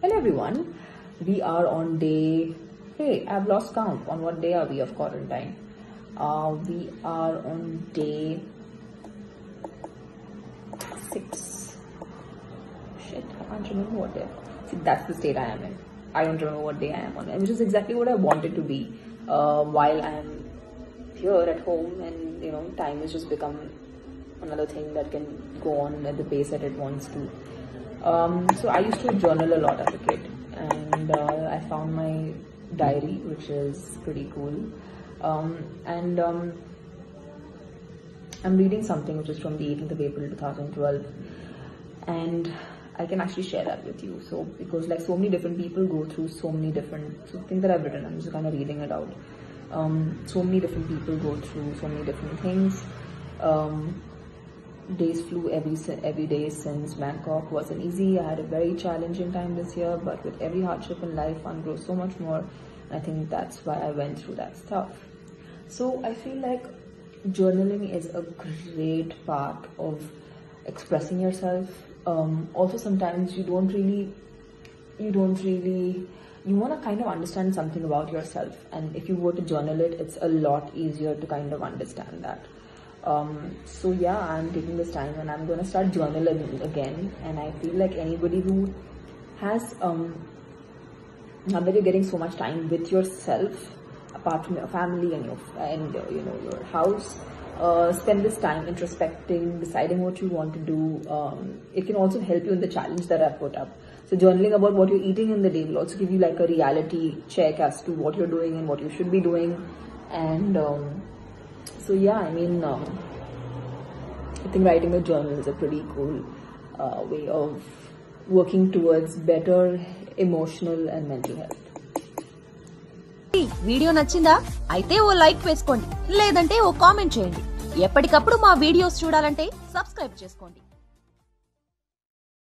Hello everyone, we are on day, hey, I've lost count on what day are we of quarantine. We are on day 6. Shit, I can't remember what day. See, that's the state I am in. I don't remember what day I am on, and which is exactly what I wanted to be while I am here at home, and you know, time has just become another thing that can go on at the pace that it wants to. So I used to journal a lot as a kid, and I found my diary, which is pretty cool. I'm reading something which is from the 18th of April 2012, and I can actually share that with you. So because like so many different people go through so many different things that I've written, I'm just kind of reading it out. So many different people go through so many different things. Days flew every day since Bangkok wasn't easy. I had a very challenging time this year, but with every hardship in life, one grows so much more. I think that's why I went through that stuff. So I feel like journaling is a great part of expressing yourself. Also sometimes you want to kind of understand something about yourself, and if you were to journal it, it's a lot easier to kind of understand that. So yeah, I'm taking this time and I'm going to start journaling again, and I feel like anybody who has, now that you're getting so much time with yourself, apart from your family and your house, spend this time introspecting, deciding what you want to do. It can also help you in the challenge that I've put up. So journaling about what you're eating in the day will also give you like a reality check as to what you're doing and what you should be doing. And so yeah, I mean, I think writing a journal is a pretty cool way of working towards better emotional and mental health. Video నచ్చిందా అయితే ఓ like వేసుకోండి లేదంటే ఓ comment చేయండి ఎప్పటికప్పుడు మా videos చూడాలంటే subscribe చేసుకోండి